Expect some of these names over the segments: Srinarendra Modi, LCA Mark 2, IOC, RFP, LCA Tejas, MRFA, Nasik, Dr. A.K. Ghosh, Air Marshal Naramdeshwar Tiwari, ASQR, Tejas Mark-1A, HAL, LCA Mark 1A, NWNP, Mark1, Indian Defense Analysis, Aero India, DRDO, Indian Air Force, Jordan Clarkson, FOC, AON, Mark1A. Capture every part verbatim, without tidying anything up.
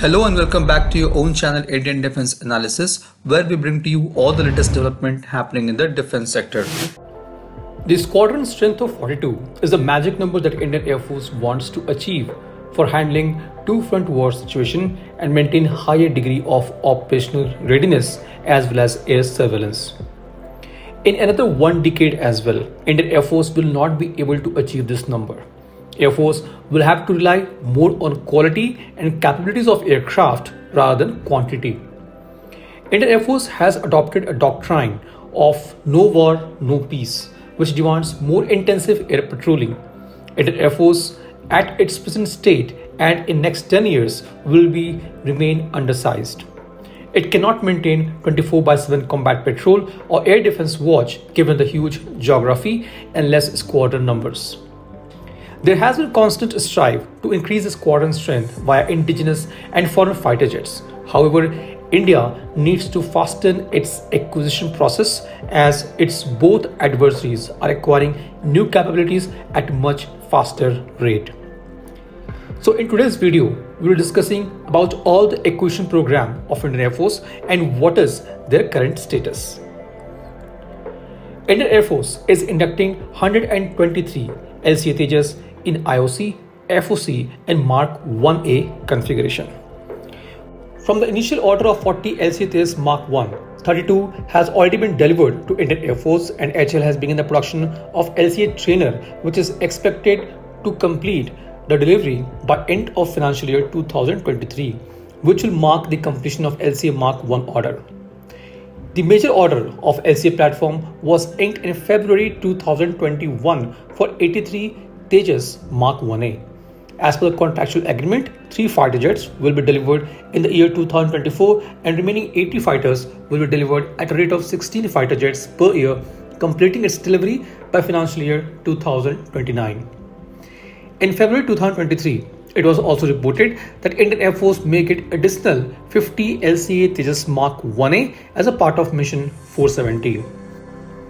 Hello and welcome back to your own channel Indian Defence Analysis, where we bring to you all the latest development happening in the defence sector. The squadron strength of forty-two is the magic number that Indian Air Force wants to achieve for handling two front war situation and maintain higher degree of operational readiness as well as air surveillance. In another one decade as well, Indian Air Force will not be able to achieve this number. Air Force will have to rely more on quality and capabilities of aircraft rather than quantity. Indian Air Force has adopted a doctrine of no war, no peace, which demands more intensive air patrolling. Indian Air Force at its present state and in next ten years will be remain undersized. It cannot maintain twenty-four by seven combat patrol or air defense watch given the huge geography and less squadron numbers. There has been constant strive to increase the squadron strength via indigenous and foreign fighter jets. However, India needs to fasten its acquisition process as its both adversaries are acquiring new capabilities at a much faster rate. So in today's video, we will be discussing about all the acquisition program of Indian Air Force and what is their current status. Indian Air Force is inducting one hundred twenty-three L C A Tejas in I O C, F O C and Mark one A configuration. From the initial order of forty L C A Tejas Mark one, thirty-two has already been delivered to Indian Air Force and H A L has begun the production of L C A Trainer, which is expected to complete the delivery by end of financial year two thousand twenty-three, which will mark the completion of L C A Mark one order. The major order of L C A platform was inked in February two thousand twenty-one for eighty-three Tejas Mark one A. As per the contractual agreement, three fighter jets will be delivered in the year two thousand twenty-four and remaining eighty fighters will be delivered at a rate of sixteen fighter jets per year, completing its delivery by financial year two thousand twenty-nine. In February two thousand twenty-three, it was also reported that Indian Air Force may get additional fifty L C A Tejas Mark one A as a part of Mission four seventeen.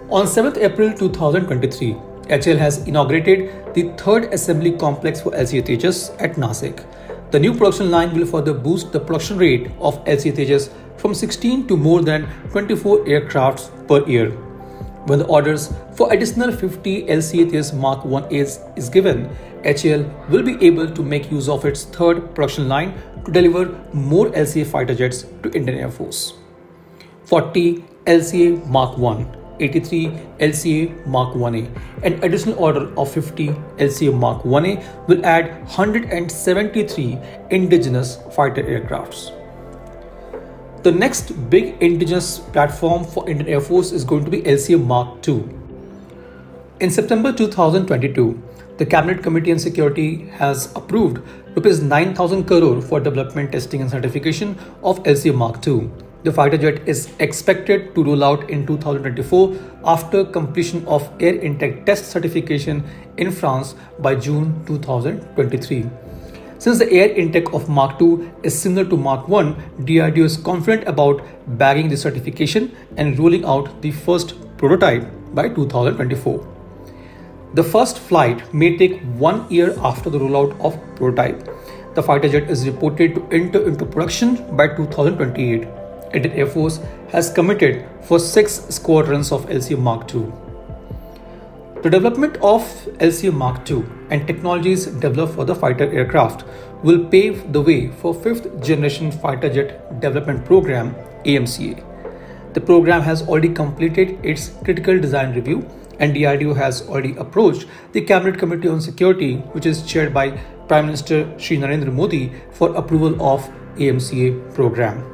On seventh April two thousand twenty-three, H A L has inaugurated the third assembly complex for L C A Tejas at Nasik. The new production line will further boost the production rate of L C A Tejas from sixteen to more than twenty-four aircrafts per year. When the orders for additional fifty L C A Tejas Mark one A's is given, H A L will be able to make use of its third production line to deliver more L C A fighter jets to Indian Air Force. forty L C A Mark one, eighty-three L C A Mark one A, an additional order of fifty L C A Mark one A will add one hundred seventy-three indigenous fighter aircrafts. The next big indigenous platform for Indian Air Force is going to be L C A Mark two. In September two thousand twenty-two, the Cabinet Committee on Security has approved rupees nine thousand crore for development, testing and certification of L C A Mark two. The fighter jet is expected to roll out in two thousand twenty-four after completion of air intake test certification in France by June two thousand twenty-three. Since the air intake of Mark two is similar to Mark one, D R D O is confident about bagging the certification and rolling out the first prototype by two thousand twenty-four. The first flight may take one year after the rollout of prototype. The fighter jet is reported to enter into production by two thousand twenty-eight. Indian Air Force has committed for six squadrons of L C A Mark two. The development of L C A Mark two and technologies developed for the fighter aircraft will pave the way for fifth generation fighter jet development program A M C A. The program has already completed its critical design review, and D R D O has already approached the Cabinet Committee on Security, which is chaired by Prime Minister Srinarendra Modi, for approval of A M C A program.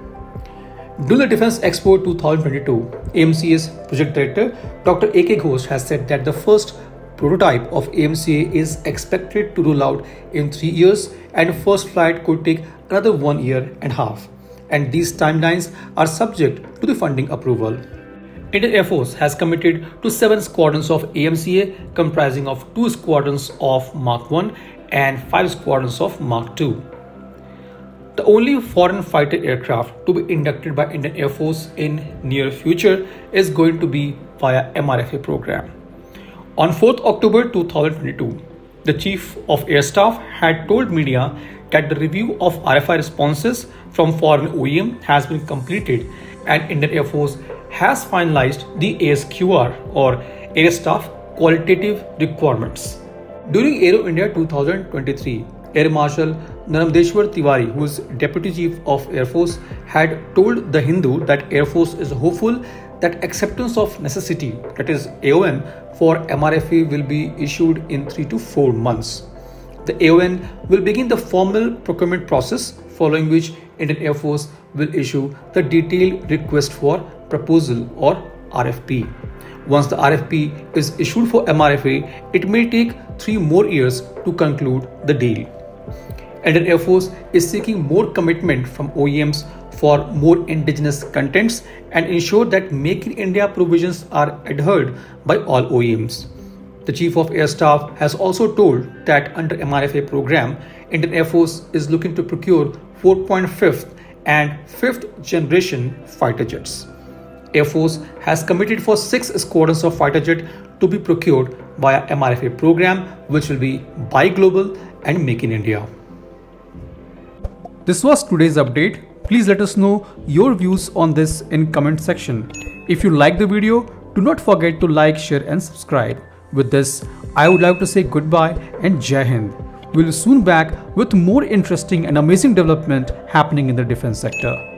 During the Defence Expo two thousand twenty-two, A M C A's Project Director Doctor A K Ghosh has said that the first prototype of A M C A is expected to roll out in three years and first flight could take another one year and a half. And these timelines are subject to the funding approval. Indian Air Force has committed to seven squadrons of A M C A, comprising of two squadrons of Mark one and five squadrons of Mark two. The only foreign fighter aircraft to be inducted by Indian Air Force in near future is going to be via M R F A program. On fourth October two thousand twenty-two, the Chief of Air Staff had told media that the review of R F I responses from foreign O E M has been completed and Indian Air Force has finalized the A S Q R or Air Staff Qualitative Requirements. During Aero India twenty twenty-three, Air Marshal Naramdeshwar Tiwari, who is Deputy Chief of Air Force, had told The Hindu that Air Force is hopeful that acceptance of necessity, that is A O N, for M R F A will be issued in three to four months. The A O N will begin the formal procurement process, following which Indian Air Force will issue the detailed request for proposal or R F P. Once the R F P is issued for M R F A, it may take three more years to conclude the deal. Indian Air Force is seeking more commitment from O E Ms for more indigenous contents and ensure that Make in India provisions are adhered by all O E Ms. The Chief of Air Staff has also told that under M R F A program, Indian Air Force is looking to procure fourth and fifth generation fighter jets. Air Force has committed for six squadrons of fighter jet to be procured via M R F A program, which will be Buy Global and Make in India. This was today's update. Please let us know your views on this in comment section. If you like the video, do not forget to like, share and subscribe. With this, I would like to say goodbye and Jai Hind. We'll soon back with more interesting and amazing development happening in the defense sector.